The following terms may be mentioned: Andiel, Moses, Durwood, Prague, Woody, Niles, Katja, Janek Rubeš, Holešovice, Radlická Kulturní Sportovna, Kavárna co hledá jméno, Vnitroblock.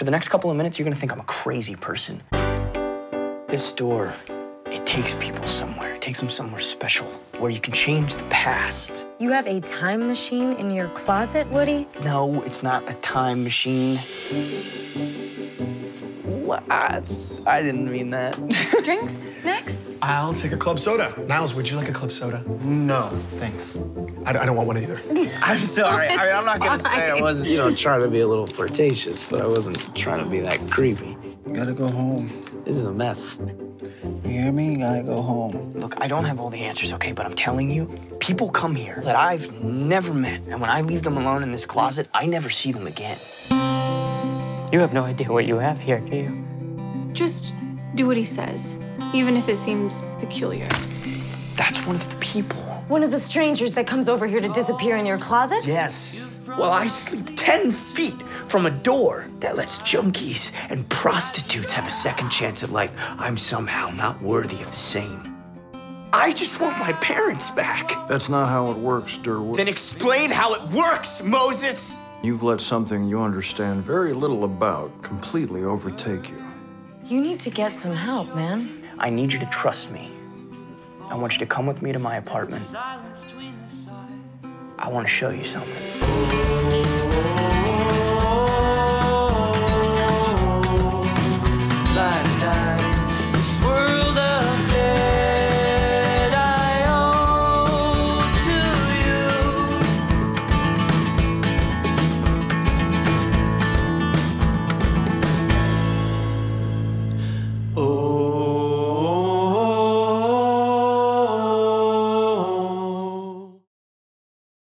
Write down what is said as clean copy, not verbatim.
For the next couple of minutes, you're gonna think I'm a crazy person. This door, it takes people somewhere. It takes them somewhere special, where you can change the past. You have a time machine in your closet, Woody? No, it's not a time machine. What? I didn't mean that. Drinks? Snacks? I'll take a club soda. Niles, would you like a club soda? No, thanks. I don't want one either. I'm sorry. I mean, I'm not going to say I wasn't, you know, trying to be a little flirtatious, but I wasn't trying to be that creepy. You gotta go home. This is a mess. You hear me? You gotta go home. Look, I don't have all the answers, okay? But I'm telling you, people come here that I've never met, and when I leave them alone in this closet, I never see them again. You have no idea what you have here, do you? Just do what he says, even if it seems peculiar. That's one of the people. One of the strangers that comes over here to disappear in your closet? Yes. Well, I sleep 10 feet from a door that lets junkies and prostitutes have a second chance at life. I'm somehow not worthy of the same. I just want my parents back. That's not how it works, Durwood. Then explain how it works, Moses! You've let something you understand very little about completely overtake you. You need to get some help, man. I need you to trust me. I want you to come with me to my apartment. I want to show you something.